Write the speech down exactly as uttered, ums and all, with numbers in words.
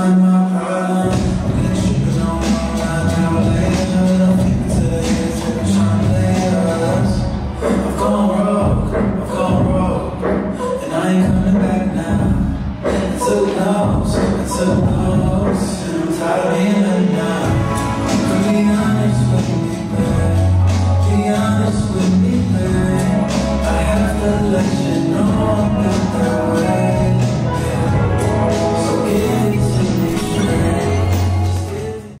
I'm